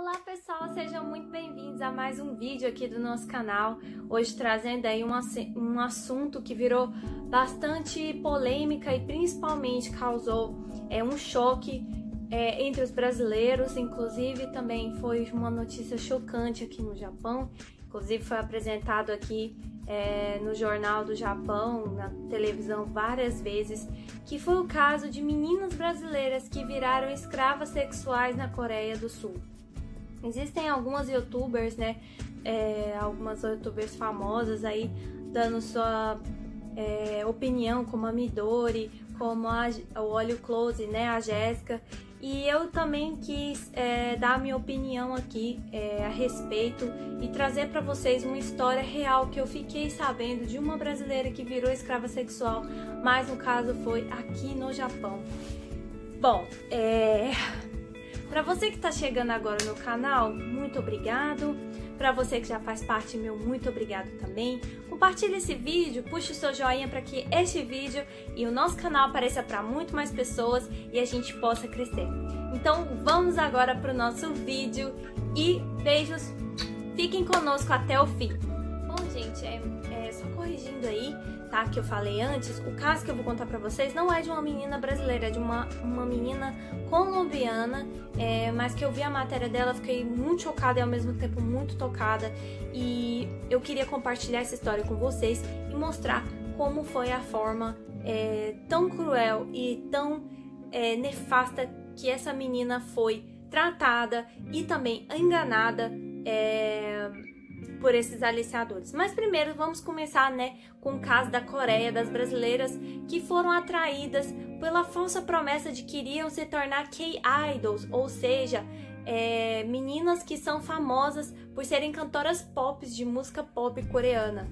Olá pessoal, sejam muito bem-vindos a mais um vídeo aqui do nosso canal. Hoje trazendo aí um assunto que virou bastante polêmica e principalmente causou um choque entre os brasileiros. Inclusive também foi uma notícia chocante aqui no Japão. Inclusive foi apresentado aqui no Jornal do Japão, na televisão várias vezes, que foi o caso de meninas brasileiras que viraram escravas sexuais na Coreia do Sul. Existem algumas youtubers, né, algumas youtubers famosas aí, dando sua opinião, como a Midori, como o Olho Close, né, a Jéssica. E eu também quis dar a minha opinião aqui a respeito e trazer para vocês uma história real que eu fiquei sabendo de uma brasileira que virou escrava sexual, mas no caso foi aqui no Japão. Bom, para você que está chegando agora no canal, muito obrigado. Para você que já faz parte, meu muito obrigado também. Compartilhe esse vídeo, puxe o seu joinha para que este vídeo e o nosso canal apareça para muito mais pessoas e a gente possa crescer. Então vamos agora para o nosso vídeo e beijos, fiquem conosco até o fim. Bom gente, só corrigindo aí, tá, que eu falei antes, o caso que eu vou contar pra vocês não é de uma menina brasileira, é de uma menina colombiana, mas que eu vi a matéria dela, fiquei muito chocada e ao mesmo tempo muito tocada, e eu queria compartilhar essa história com vocês e mostrar como foi a forma tão cruel e tão nefasta que essa menina foi tratada e também enganada por esses aliciadores. Mas primeiro vamos começar, né, com o caso da Coreia, das brasileiras que foram atraídas pela falsa promessa de que iriam se tornar K-idols, ou seja, meninas que são famosas por serem cantoras pop, de música pop coreana.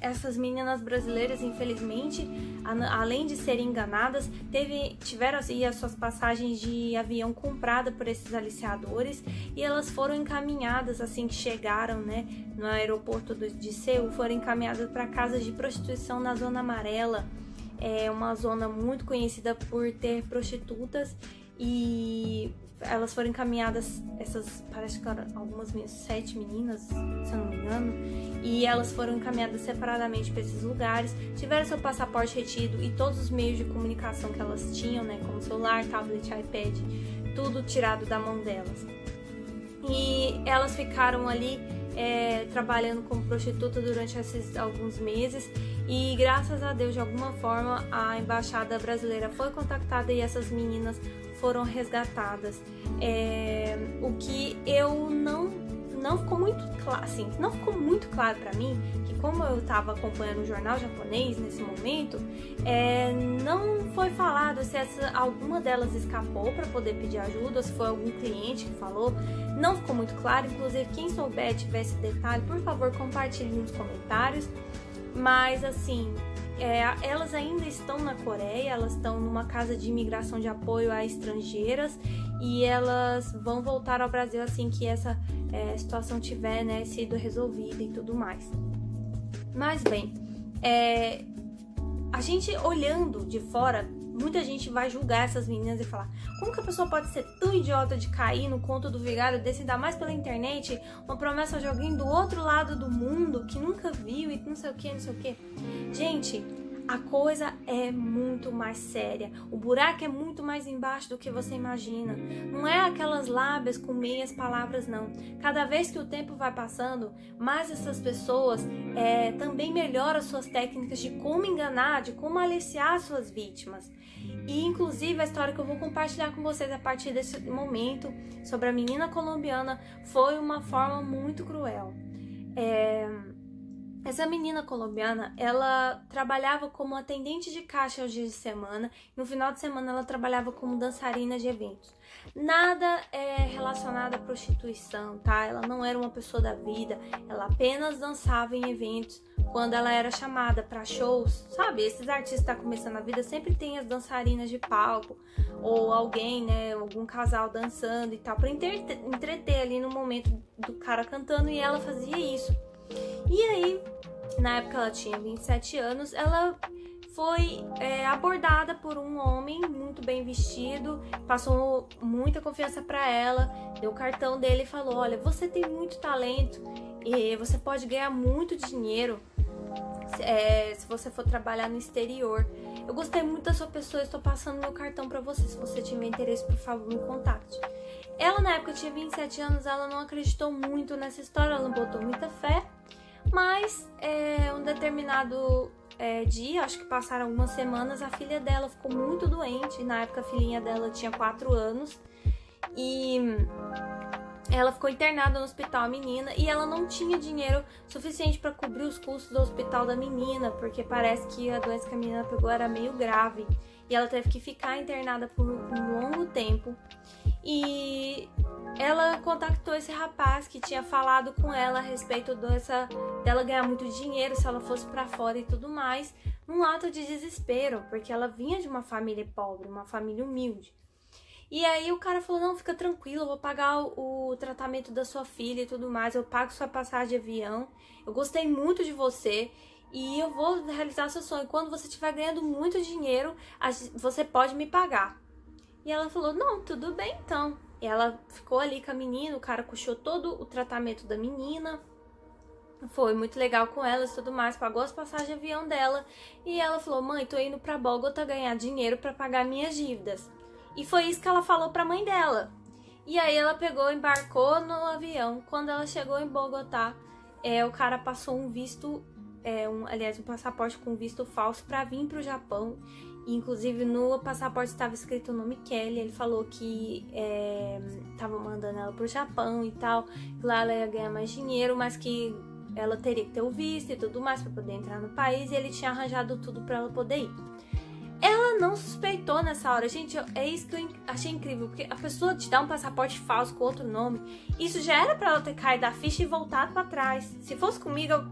Essas meninas brasileiras, infelizmente, além de serem enganadas, tiveram assim, as suas passagens de avião compradas por esses aliciadores, e elas foram encaminhadas assim que chegaram, né, no aeroporto de Seul, foram encaminhadas para casas de prostituição na Zona Amarela, uma zona muito conhecida por ter prostitutas, e elas foram encaminhadas, essas, parece que eram algumas 7 meninas, se eu não me engano, e elas foram encaminhadas separadamente para esses lugares, tiveram seu passaporte retido e todos os meios de comunicação que elas tinham, né, como celular, tablet, iPad, tudo tirado da mão delas. E elas ficaram ali trabalhando como prostituta durante esses alguns meses, e graças a Deus, de alguma forma, a embaixada brasileira foi contactada e essas meninas foram resgatadas. O que eu não ficou muito claro, assim, não ficou muito claro para mim, que como eu estava acompanhando o jornal japonês nesse momento, não foi falado se alguma delas escapou para poder pedir ajuda, se foi algum cliente que falou, não ficou muito claro. Inclusive, quem souber, tiver esse detalhe, por favor, compartilhe nos comentários. Mas assim, elas ainda estão na Coreia, elas estão numa casa de imigração de apoio a estrangeiras, e elas vão voltar ao Brasil assim que essa situação tiver, né, sido resolvida e tudo mais. Mas bem, a gente olhando de fora, muita gente vai julgar essas meninas e falar: como que a pessoa pode ser tão idiota de cair no conto do vigário desse, ainda mais pela internet, uma promessa de alguém do outro lado do mundo que nunca viu e não sei o que, não sei o que. Gente, a coisa é muito mais séria. O buraco é muito mais embaixo do que você imagina. Não é aquelas lábias com meias palavras, não. Cada vez que o tempo vai passando, mais essas pessoas também melhoram suas técnicas de como enganar, de como aliciar suas vítimas. E inclusive a história que eu vou compartilhar com vocês a partir desse momento sobre a menina colombiana foi uma forma muito cruel. Essa menina colombiana, ela trabalhava como atendente de caixa aos dias de semana, e no final de semana ela trabalhava como dançarina de eventos. Nada relacionado à prostituição, tá? Ela não era uma pessoa da vida, ela apenas dançava em eventos quando ela era chamada para shows, sabe? Esses artistas que tá começando a vida sempre tem as dançarinas de palco, ou alguém, né, algum casal dançando e tal, para entreter ali no momento do cara cantando, e ela fazia isso. E aí, na época ela tinha 27 anos, ela foi abordada por um homem muito bem vestido, passou muita confiança pra ela, deu o cartão dele e falou: olha, você tem muito talento e você pode ganhar muito dinheiro se você for trabalhar no exterior. Eu gostei muito da sua pessoa, estou passando meu cartão para você. Se você tiver interesse, por favor, me contate. Ela, na época, tinha 27 anos, ela não acreditou muito nessa história, ela não botou muita fé. Mas, um determinado dia, acho que passaram algumas semanas, a filha dela ficou muito doente. Na época, a filhinha dela tinha 4 anos. E ela ficou internada no hospital, a menina, e ela não tinha dinheiro suficiente para cobrir os custos do hospital da menina, porque parece que a doença que a menina pegou era meio grave. E ela teve que ficar internada por um longo tempo. E ela contactou esse rapaz que tinha falado com ela a respeito dela ganhar muito dinheiro se ela fosse pra fora e tudo mais, num ato de desespero, porque ela vinha de uma família pobre, uma família humilde. E aí o cara falou: não, fica tranquilo, eu vou pagar o tratamento da sua filha e tudo mais, eu pago sua passagem de avião, eu gostei muito de você e eu vou realizar seu sonho. Quando você estiver ganhando muito dinheiro, você pode me pagar. E ela falou: não, tudo bem então. E ela ficou ali com a menina, o cara custeou todo o tratamento da menina, foi muito legal com ela e tudo mais, pagou as passagens de avião dela. E ela falou: mãe, tô indo pra Bogotá ganhar dinheiro pra pagar minhas dívidas. E foi isso que ela falou pra mãe dela. E aí ela pegou, embarcou no avião. Quando ela chegou em Bogotá, o cara passou um visto, aliás, um passaporte com visto falso pra vir pro Japão. Inclusive, no passaporte estava escrito o nome Kelly. Ele falou que estava mandando ela pro Japão e tal, que lá ela ia ganhar mais dinheiro, mas que ela teria que ter o visto e tudo mais para poder entrar no país. E ele tinha arranjado tudo para ela poder ir. Ela não suspeitou nessa hora. Gente, é isso que eu achei incrível, porque a pessoa te dá um passaporte falso com outro nome. Isso já era para ela ter caído da ficha e voltado para trás. Se fosse comigo, eu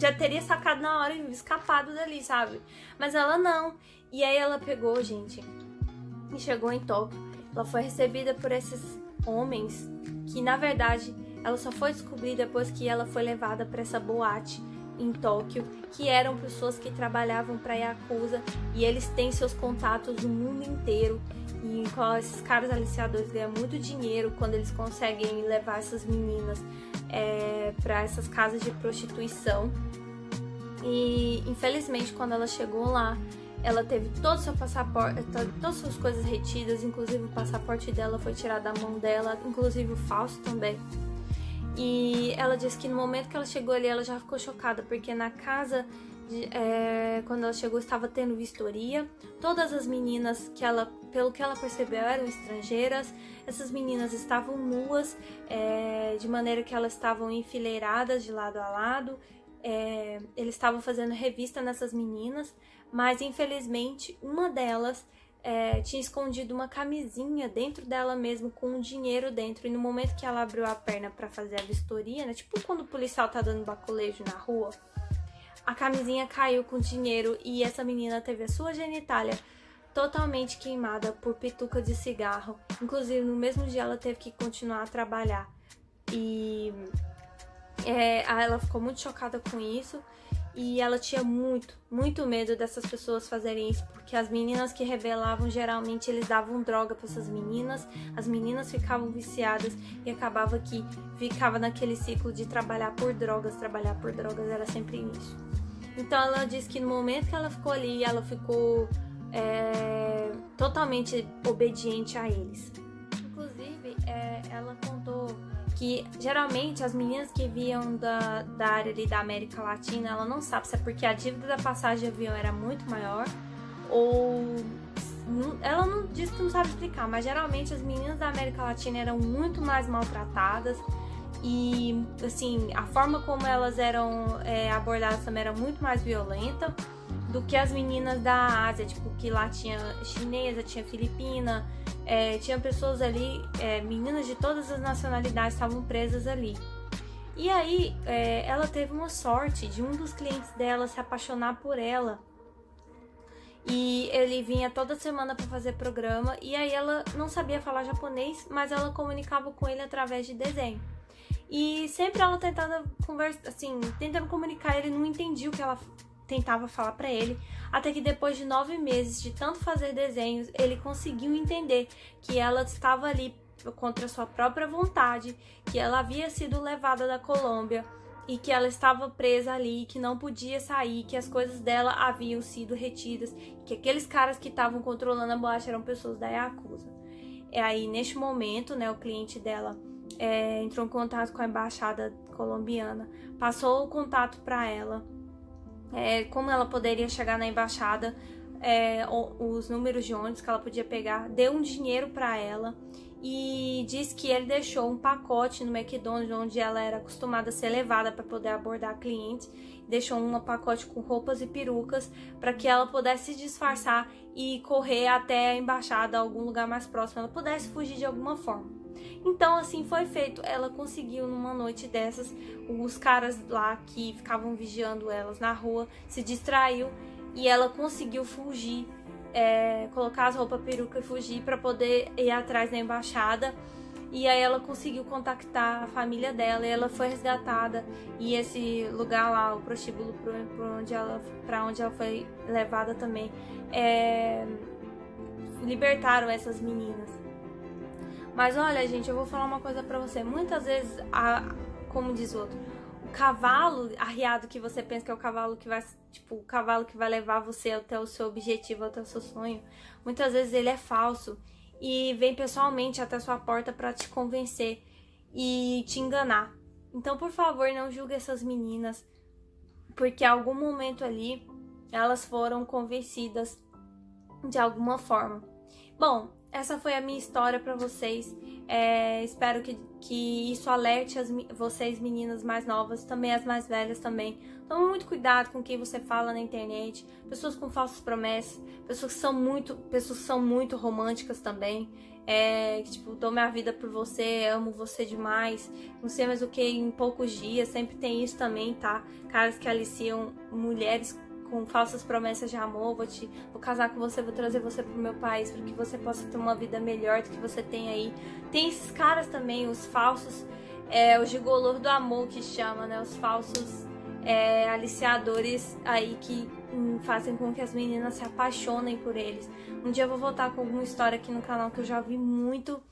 já teria sacado na hora e escapado dali, sabe? Mas ela não. E aí ela pegou, gente, e chegou em Tóquio. Ela foi recebida por esses homens que, na verdade, ela só foi descobrir depois que ela foi levada para essa boate em Tóquio, que eram pessoas que trabalhavam para a Yakuza, e eles têm seus contatos no mundo inteiro. E esses caras aliciadores ganham muito dinheiro quando eles conseguem levar essas meninas para essas casas de prostituição. E, infelizmente, quando ela chegou lá, ela teve todo o seu passaporte, todas as suas coisas retidas, inclusive o passaporte dela foi tirado da mão dela, inclusive o falso também. E ela disse que no momento que ela chegou ali, ela já ficou chocada, porque na casa, quando ela chegou, estava tendo vistoria. Todas as meninas que ela, pelo que ela percebeu, eram estrangeiras. Essas meninas estavam nuas, de maneira que elas estavam enfileiradas de lado a lado. Eles estavam fazendo revista nessas meninas, mas infelizmente uma delas tinha escondido uma camisinha dentro dela mesmo, com um dinheiro dentro. E no momento que ela abriu a perna pra fazer a vistoria, né, tipo quando o policial tá dando baculejo na rua, a camisinha caiu com dinheiro e essa menina teve a sua genitália totalmente queimada por pituca de cigarro. Inclusive, no mesmo dia ela teve que continuar a trabalhar. E ela ficou muito chocada com isso. E ela tinha muito, muito medo dessas pessoas fazerem isso, porque as meninas que rebelavam, geralmente eles davam droga para essas meninas, as meninas ficavam viciadas e acabava que ficava naquele ciclo de trabalhar por drogas, era sempre isso. Então ela disse que no momento que ela ficou ali, ela ficou totalmente obediente a eles. Inclusive, ela contou que geralmente as meninas que vinham da área ali da América Latina, ela não sabe se é porque a dívida da passagem de avião era muito maior, ou ela não disse que não sabe explicar, mas geralmente as meninas da América Latina eram muito mais maltratadas e, assim, a forma como elas eram abordadas também era muito mais violenta do que as meninas da Ásia, tipo, que lá tinha chinesa, tinha filipina, tinha pessoas ali, meninas de todas as nacionalidades estavam presas ali. E aí ela teve uma sorte de um dos clientes dela se apaixonar por ela, e ele vinha toda semana para fazer programa. E aí ela não sabia falar japonês, mas ela comunicava com ele através de desenho. E sempre ela tentando conversar, assim, tentando comunicar, ele não entendia o que ela tentava falar pra ele, até que depois de 9 meses de tanto fazer desenhos, ele conseguiu entender que ela estava ali contra sua própria vontade, que ela havia sido levada da Colômbia e que ela estava presa ali, que não podia sair, que as coisas dela haviam sido retidas, que aqueles caras que estavam controlando a boate eram pessoas da Yakuza. E aí, neste momento, né, o cliente dela entrou em contato com a embaixada colombiana, passou o contato para ela, como ela poderia chegar na embaixada, os números de ônibus que ela podia pegar, deu um dinheiro para ela e diz que ele deixou um pacote no McDonald's onde ela era acostumada a ser levada para poder abordar clientes, deixou um pacote com roupas e perucas para que ela pudesse se disfarçar e correr até a embaixada, algum lugar mais próximo, ela pudesse fugir de alguma forma. Então assim foi feito, ela conseguiu numa noite dessas, os caras lá que ficavam vigiando elas na rua se distraiu e ela conseguiu fugir, colocar as roupas, peruca e fugir para poder ir atrás da embaixada. E aí ela conseguiu contactar a família dela e ela foi resgatada. E esse lugar lá, o prostíbulo para onde ela foi levada também, libertaram essas meninas. Mas olha, gente, eu vou falar uma coisa pra você. Muitas vezes, como diz o outro, o cavalo arriado que você pensa que é o cavalo que vai, tipo, o cavalo que vai levar você até o seu objetivo, até o seu sonho, muitas vezes ele é falso e vem pessoalmente até a sua porta pra te convencer e te enganar. Então, por favor, não julgue essas meninas, porque em algum momento ali elas foram convencidas de alguma forma. Bom, essa foi a minha história pra vocês. Espero que isso alerte vocês, meninas mais novas, também as mais velhas também. Tome muito cuidado com quem você fala na internet. Pessoas com falsas promessas, pessoas que são muito românticas também. Tipo, dou minha vida por você, amo você demais, não sei mais o que em poucos dias. Sempre tem isso também, tá? Caras que aliciam mulheres com falsas promessas de amor, vou casar com você, vou trazer você pro meu país para que você possa ter uma vida melhor do que você tem aí. Tem esses caras também, os falsos, o gigolô do amor que chama, né? Os falsos aliciadores aí que fazem com que as meninas se apaixonem por eles. Um dia eu vou voltar com alguma história aqui no canal que eu já vi muito.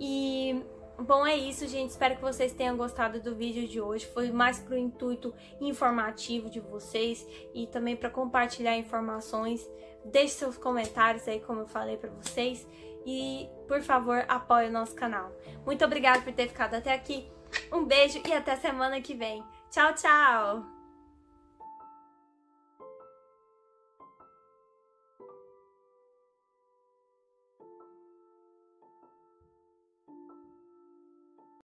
E bom, é isso, gente. Espero que vocês tenham gostado do vídeo de hoje. Foi mais pro intuito informativo de vocês e também para compartilhar informações. Deixe seus comentários aí, como eu falei para vocês. E, por favor, apoie o nosso canal. Muito obrigada por ter ficado até aqui. Um beijo e até semana que vem. Tchau, tchau!